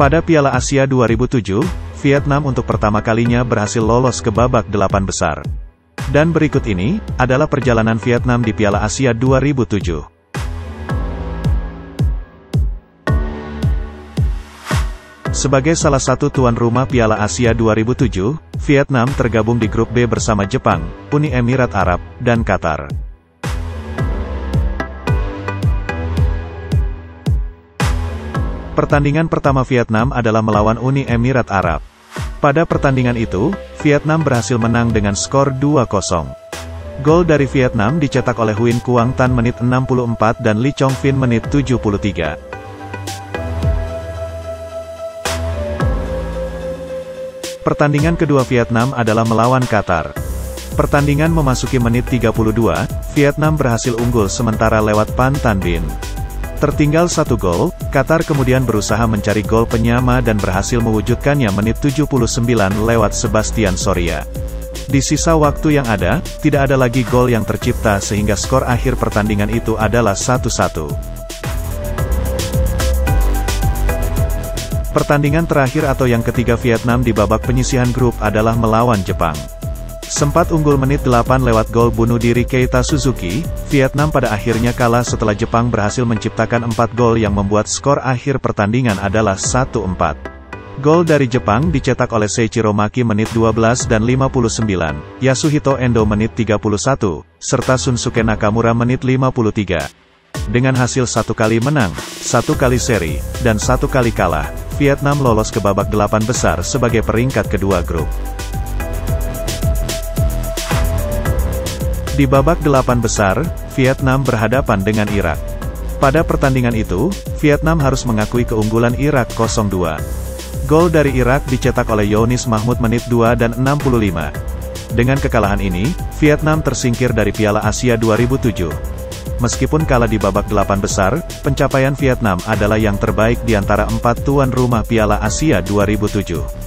Pada Piala Asia 2007, Vietnam untuk pertama kalinya berhasil lolos ke babak 8 besar. Dan berikut ini, adalah perjalanan Vietnam di Piala Asia 2007. Sebagai salah satu tuan rumah Piala Asia 2007, Vietnam tergabung di grup B bersama Jepang, Uni Emirat Arab, dan Qatar. Pertandingan pertama Vietnam adalah melawan Uni Emirat Arab. Pada pertandingan itu, Vietnam berhasil menang dengan skor 2-0. Gol dari Vietnam dicetak oleh Huynh Quang Thanh menit 64 dan Le Cong Vinh menit 73. Pertandingan kedua Vietnam adalah melawan Qatar. Pertandingan memasuki menit 32, Vietnam berhasil unggul sementara lewat Pan Tan Bin. Tertinggal satu gol, Qatar kemudian berusaha mencari gol penyama dan berhasil mewujudkannya menit 79 lewat Sebastian Soria. Di sisa waktu yang ada, tidak ada lagi gol yang tercipta sehingga skor akhir pertandingan itu adalah 1-1. Pertandingan terakhir atau yang ketiga Vietnam di babak penyisihan grup adalah melawan Jepang. Sempat unggul menit 8 lewat gol bunuh diri Keita Suzuki, Vietnam pada akhirnya kalah setelah Jepang berhasil menciptakan 4 gol yang membuat skor akhir pertandingan adalah 1-4. Gol dari Jepang dicetak oleh Seiichiro Maki menit 12 dan 59, Yasuhito Endo menit 31, serta Sunsuke Nakamura menit 53. Dengan hasil 1 kali menang, 1 kali seri, dan 1 kali kalah, Vietnam lolos ke babak 8 besar sebagai peringkat kedua grup. Di babak 8 besar, Vietnam berhadapan dengan Irak. Pada pertandingan itu, Vietnam harus mengakui keunggulan Irak 0-2. Gol dari Irak dicetak oleh Younis Mahmoud menit 2 dan 65. Dengan kekalahan ini, Vietnam tersingkir dari Piala Asia 2007. Meskipun kalah di babak 8 besar, pencapaian Vietnam adalah yang terbaik di antara 4 tuan rumah Piala Asia 2007.